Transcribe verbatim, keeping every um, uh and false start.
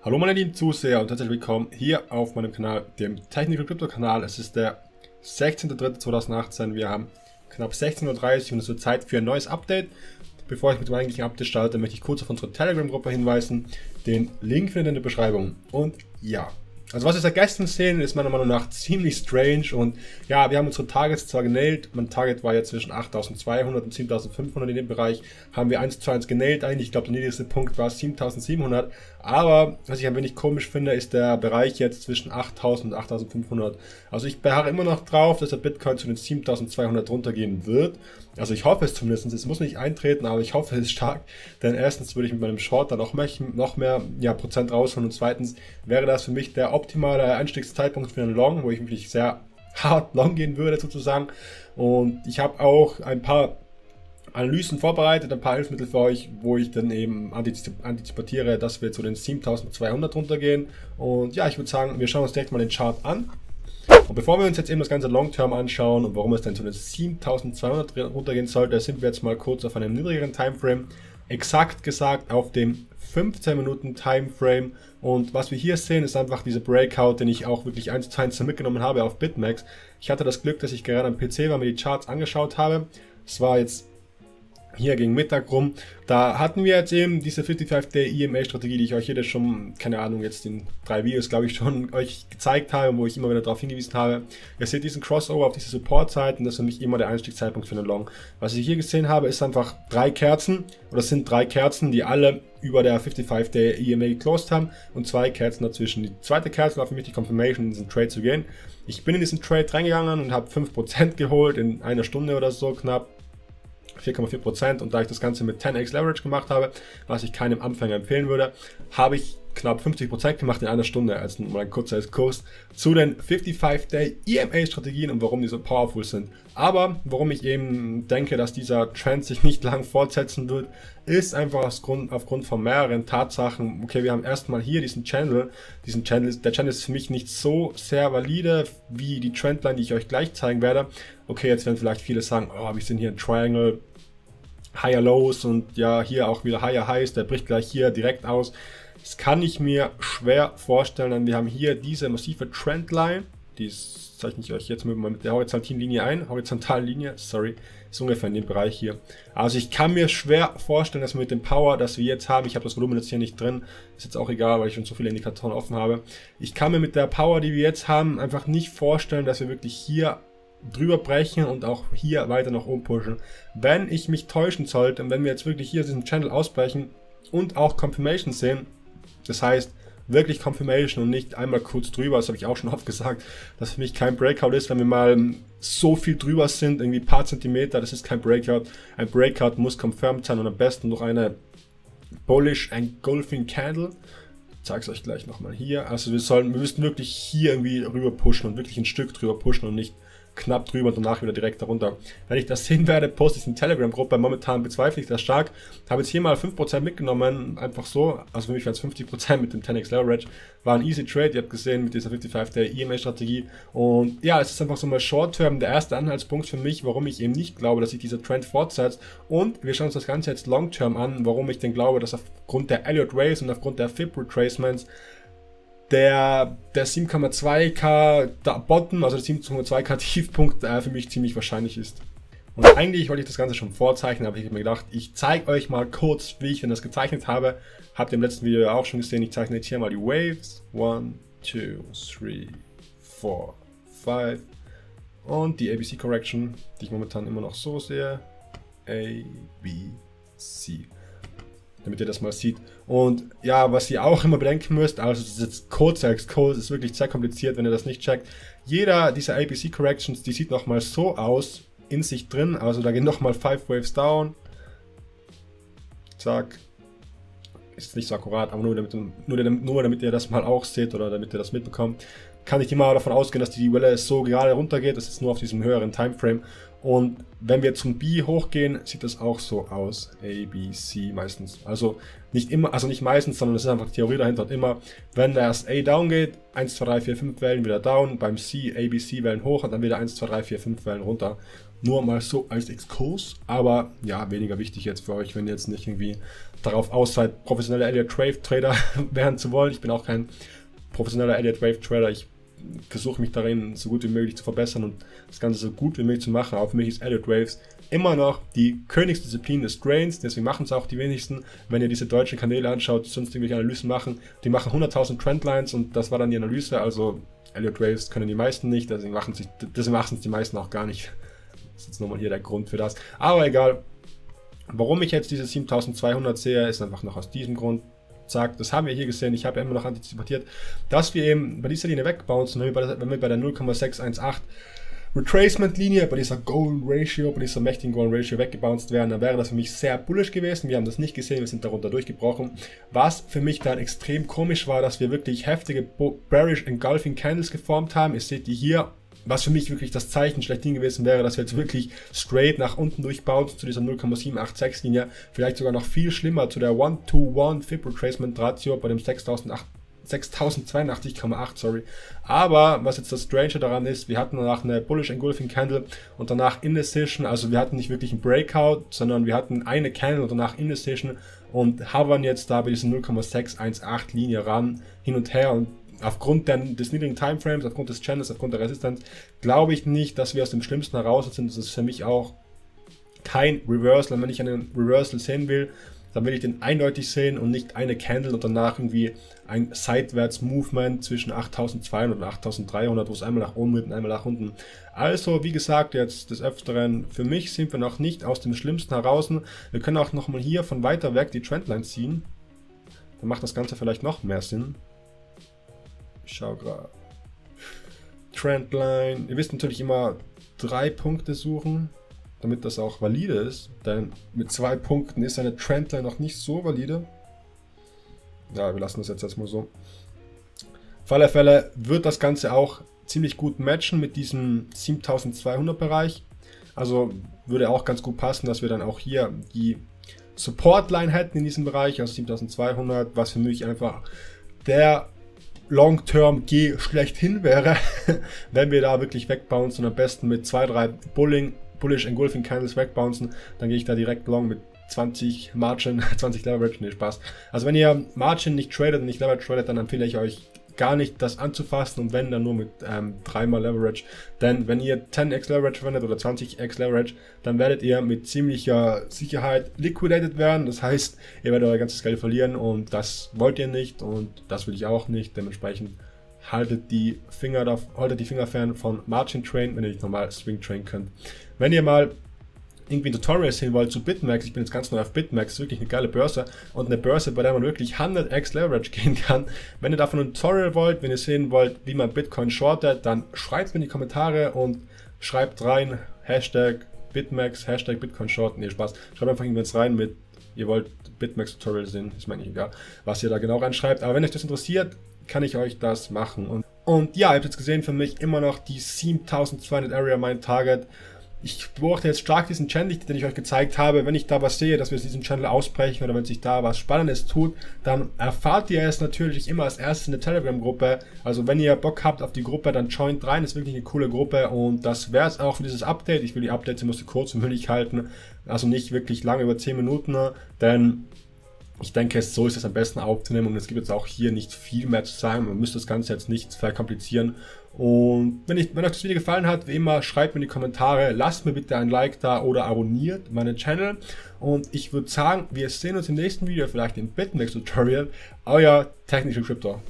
Hallo meine lieben Zuseher und herzlich willkommen hier auf meinem Kanal, dem Technical Crypto-Kanal. Es ist der sechzehnter dritter zweitausendachtzehn, wir haben knapp sechzehn Uhr dreißig und es wird Zeit für ein neues Update. Bevor ich mit dem eigentlichen Update starte, möchte ich kurz auf unsere Telegram-Gruppe hinweisen. Den Link findet ihr in der Beschreibung. Und ja, also was wir seit gestern sehen, ist meiner Meinung nach ziemlich strange. Und ja, wir haben unsere Targets zwar genailt, mein Target war ja zwischen achttausendzweihundert und siebentausendfünfhundert in dem Bereich, haben wir eins zu eins genailt eigentlich. Ich glaube, der niedrigste Punkt war siebentausendsiebenhundert. Aber was ich ein wenig komisch finde, ist der Bereich jetzt zwischen achttausend und achttausendfünfhundert. Also ich beharre immer noch drauf, dass der Bitcoin zu den siebentausendzweihundert runtergehen wird. Also ich hoffe es zumindest, es muss nicht eintreten, aber ich hoffe es stark. Denn erstens würde ich mit meinem Short dann auch noch mehr ja, Prozent rausholen. Und zweitens wäre das für mich der optimale Einstiegszeitpunkt für einen Long, wo ich wirklich sehr hart long gehen würde sozusagen. Und ich habe auch ein paar Analysen vorbereitet, ein paar Hilfsmittel für euch, wo ich dann eben antizipiere, dass wir zu den siebentausendzweihundert runtergehen. Und ja, ich würde sagen, wir schauen uns direkt mal den Chart an. Und bevor wir uns jetzt eben das ganze Long-Term anschauen und warum es dann zu den siebentausendzweihundert runtergehen sollte, sind wir jetzt mal kurz auf einem niedrigeren Timeframe, exakt gesagt auf dem fünfzehn Minuten Timeframe. Und was wir hier sehen, ist einfach diese Breakout, den ich auch wirklich eins zu eins mitgenommen habe auf BitMEX. Ich hatte das Glück, dass ich gerade am P C war, mir die Charts angeschaut habe. Es war jetzt hier gegen Mittag rum, da hatten wir jetzt eben diese fünfundfünfzig Day E M A Strategie, die ich euch hier schon, keine Ahnung, jetzt in drei Videos, glaube ich, schon euch gezeigt habe, wo ich immer wieder darauf hingewiesen habe. Ihr seht diesen Crossover auf diese Support-Seiten, das ist für mich immer der Einstiegszeitpunkt für den Long. Was ich hier gesehen habe, ist einfach drei Kerzen, oder sind drei Kerzen, die alle über der fünfundfünfzig Day E M A geclosed haben und zwei Kerzen dazwischen. Die zweite Kerze war für mich die Confirmation, in diesen Trade zu gehen. Ich bin in diesen Trade reingegangen und habe fünf Prozent geholt in einer Stunde oder so knapp. vier Komma vier Prozent, und da ich das Ganze mit zehn X Leverage gemacht habe, was ich keinem Anfänger empfehlen würde, habe ich knapp fünfzig Prozent gemacht in einer Stunde als mein kurzer Kurs zu den fünfundfünfzig Day E M A Strategien und warum die so powerful sind. Aber warum ich eben denke, dass dieser Trend sich nicht lang fortsetzen wird, ist einfach aufgrund, aufgrund von mehreren Tatsachen. Okay, wir haben erstmal hier diesen Channel, diesen Channel, der Channel ist für mich nicht so sehr valide wie die Trendline, die ich euch gleich zeigen werde. Okay, jetzt werden vielleicht viele sagen, oh, wir sind hier ein Triangle, Higher Lows und ja, hier auch wieder Higher Highs, der bricht gleich hier direkt aus. Das kann ich mir schwer vorstellen, denn wir haben hier diese massive Trendline, die zeichne ich euch jetzt mal mit der horizontalen Linie ein, horizontalen Linie, sorry, ist ungefähr in dem Bereich hier. Also ich kann mir schwer vorstellen, dass wir mit dem Power, das wir jetzt haben, ich habe das Volumen jetzt hier nicht drin, ist jetzt auch egal, weil ich schon so viele Indikatoren offen habe. Ich kann mir mit der Power, die wir jetzt haben, einfach nicht vorstellen, dass wir wirklich hier drüber brechen und auch hier weiter nach oben pushen. Wenn ich mich täuschen sollte und wenn wir jetzt wirklich hier diesen Channel ausbrechen und auch Confirmation sehen, das heißt wirklich Confirmation und nicht einmal kurz drüber, das habe ich auch schon oft gesagt, dass für mich kein Breakout ist, wenn wir mal so viel drüber sind, irgendwie ein paar Zentimeter, das ist kein Breakout. Ein Breakout muss confirmed sein und am besten durch eine Bullish Engulfing Candle. Ich zeige es euch gleich nochmal hier. Also wir sollen, wir müssen wirklich hier irgendwie rüber pushen und wirklich ein Stück drüber pushen und nicht knapp drüber und danach wieder direkt darunter. Wenn ich das sehen werde, poste ich in Telegram-Gruppe. Momentan bezweifle ich das stark. Habe jetzt hier mal fünf Prozent mitgenommen, einfach so. Also für mich waren es fünfzig Prozent mit dem zehn X Leverage. War ein easy Trade, ihr habt gesehen, mit dieser fünfundfünfzig Day E M A-Strategie. Und ja, es ist einfach so mal Short-Term der erste Anhaltspunkt für mich, warum ich eben nicht glaube, dass sich dieser Trend fortsetzt. Und wir schauen uns das Ganze jetzt Long-Term an, warum ich denn glaube, dass aufgrund der Elliott Wave und aufgrund der Fib retracements Der, der sieben Komma zwei K Bottom, also der sieben Komma zwei K Tiefpunkt äh, für mich ziemlich wahrscheinlich ist. Und eigentlich wollte ich das Ganze schon vorzeichnen, aber ich habe mir gedacht, ich zeige euch mal kurz, wie ich denn das gezeichnet habe. Habt ihr im letzten Video ja auch schon gesehen, ich zeichne jetzt hier mal die Waves. eins, zwei, drei, vier, fünf und die A B C Correction, die ich momentan immer noch so sehe. A B C. Damit ihr das mal sieht. Und ja, was ihr auch immer bedenken müsst, also das ist jetzt kurzer Exkurs, ist wirklich sehr kompliziert, wenn ihr das nicht checkt. Jeder dieser A B C Corrections, die sieht nochmal so aus, in sich drin, also da gehen nochmal fünf Waves down. Zack. Ist nicht so akkurat, aber nur damit, nur, nur damit ihr das mal auch seht oder damit ihr das mitbekommt. Kann ich immer davon ausgehen, dass die Welle so gerade runtergeht, das ist nur auf diesem höheren Timeframe. Und wenn wir zum B hochgehen, sieht das auch so aus. A, B, C meistens. Also nicht immer, also nicht meistens, sondern das ist einfach die Theorie dahinter. Und immer, wenn das A down geht, eins, zwei, drei, vier, fünf Wellen wieder down, beim C, A, B, C Wellen hoch und dann wieder eins, zwei, drei, vier, fünf Wellen runter. Nur mal so als Exkurs, aber ja, weniger wichtig jetzt für euch, wenn ihr jetzt nicht irgendwie darauf aus seid, professioneller Elliott Wave Trader werden zu wollen. Ich bin auch kein professioneller Elliott Wave Trader. Ich versuche mich darin so gut wie möglich zu verbessern und das Ganze so gut wie möglich zu machen. Aber für mich ist Elliott Waves immer noch die Königsdisziplin des Trains, deswegen machen es auch die wenigsten. Wenn ihr diese deutschen Kanäle anschaut, die sonst irgendwelche Analysen machen, die machen hunderttausend Trendlines und das war dann die Analyse. Also Elliott Waves können die meisten nicht, deswegen machen sich, deswegen machen es die meisten auch gar nicht. Das ist jetzt nochmal hier der Grund für das. Aber egal, warum ich jetzt diese siebentausendzweihundert sehe, ist einfach noch aus diesem Grund. Sagt, das haben wir hier gesehen, ich habe ja immer noch antizipiert, dass wir eben bei dieser Linie wegbouncen, wenn wir bei der, wenn wir bei der null Komma sechs eins acht Retracement-Linie, bei dieser Golden Ratio, bei dieser mächtigen Golden Ratio weggebounced wären, dann wäre das für mich sehr bullish gewesen. Wir haben das nicht gesehen, wir sind darunter durchgebrochen. Was für mich dann extrem komisch war, dass wir wirklich heftige Bearish Engulfing Candles geformt haben. Ihr seht die hier, was für mich wirklich das Zeichen schlechthin gewesen wäre, dass wir jetzt wirklich straight nach unten durchbouncen zu dieser null Komma sieben acht sechs Linie. Vielleicht sogar noch viel schlimmer zu der eins zu eins Fib Retracement Ratio bei dem sechstausendzweiundachtzig Komma acht, sorry. Aber was jetzt das Strange daran ist, wir hatten danach eine Bullish Engulfing Candle und danach Indecision, also wir hatten nicht wirklich ein Breakout, sondern wir hatten eine Candle und danach Indecision und hovern jetzt da bei dieser null Komma sechs eins acht Linie ran, hin und her, und aufgrund der, des niedrigen Timeframes, aufgrund des Channels, aufgrund der Resistenz, glaube ich nicht, dass wir aus dem Schlimmsten heraus sind. Das ist für mich auch kein Reversal. Und wenn ich einen Reversal sehen will, dann will ich den eindeutig sehen und nicht eine Candle und danach irgendwie ein Seitwärts-Movement zwischen achttausendzweihundert und achttausenddreihundert, wo es einmal nach oben geht und einmal nach unten. Also, wie gesagt, jetzt des Öfteren, für mich sind wir noch nicht aus dem Schlimmsten heraus. Wir können auch nochmal hier von weiter weg die Trendline ziehen. Dann macht das Ganze vielleicht noch mehr Sinn. Ich schau gerade. Trendline. Ihr wisst natürlich immer drei Punkte suchen, damit das auch valide ist. Denn mit zwei Punkten ist eine Trendline noch nicht so valide. Ja, wir lassen das jetzt erstmal so. Auf alle Fälle wird das Ganze auch ziemlich gut matchen mit diesem siebentausendzweihundert Bereich. Also würde auch ganz gut passen, dass wir dann auch hier die Supportline hätten in diesem Bereich, also siebentausendzweihundert, was für mich einfach der Long-Term-G schlechthin wäre, wenn wir da wirklich wegbouncen und am besten mit zwei drei Bulling, Bullish Engulfing Candles wegbouncen, dann gehe ich da direkt long mit zwanzig Margin, zwanzig Leverage, nee, Spaß. Also wenn ihr Margin nicht tradet und nicht Leverage tradet, dann empfehle ich euch gar nicht das anzufassen und wenn, dann nur mit ähm, dreimal Leverage. Denn wenn ihr zehn x Leverage verwendet oder zwanzig x Leverage, dann werdet ihr mit ziemlicher Sicherheit liquidated werden. Das heißt, ihr werdet euer ganzes Geld verlieren und das wollt ihr nicht und das will ich auch nicht. Dementsprechend haltet die Finger, da, haltet die Finger fern von Margin Train, wenn ihr nicht normal Swing Train könnt. Wenn ihr mal irgendwie ein Tutorial sehen wollt zu BitMEX, ich bin jetzt ganz neu auf BitMEX, wirklich eine geile Börse und eine Börse, bei der man wirklich hundert x Leverage gehen kann. Wenn ihr davon ein Tutorial wollt, wenn ihr sehen wollt, wie man Bitcoin shortet, dann schreibt mir in die Kommentare und schreibt rein, Hashtag BitMEX, Hashtag Bitcoin shorten, nee, Spaß, schreibt einfach irgendwas rein mit, ihr wollt BitMEX Tutorial sehen, ist mir eigentlich egal, was ihr da genau reinschreibt, aber wenn euch das interessiert, kann ich euch das machen. Und, und ja, ihr habt jetzt gesehen, für mich immer noch die siebentausendzweihundert Area mein Target. Ich beobachte jetzt stark diesen Channel, den ich euch gezeigt habe. Wenn ich da was sehe, dass wir diesen Channel ausbrechen oder wenn sich da was Spannendes tut, dann erfahrt ihr es natürlich immer als erstes in der Telegram-Gruppe. Also wenn ihr Bock habt auf die Gruppe, dann joint rein. Das ist wirklich eine coole Gruppe und das wäre es auch für dieses Update. Ich will die Updates immer so kurz und mündig halten, also nicht wirklich lange über zehn Minuten, denn ich denke, so ist es am besten aufzunehmen und es gibt jetzt auch hier nicht viel mehr zu sagen. Man müsste das Ganze jetzt nicht verkomplizieren. Und wenn, ich, wenn euch das Video gefallen hat, wie immer, schreibt mir in die Kommentare, lasst mir bitte ein Like da oder abonniert meinen Channel. Und ich würde sagen, wir sehen uns im nächsten Video, vielleicht im BitMEX Tutorial. Euer Technical Crypto.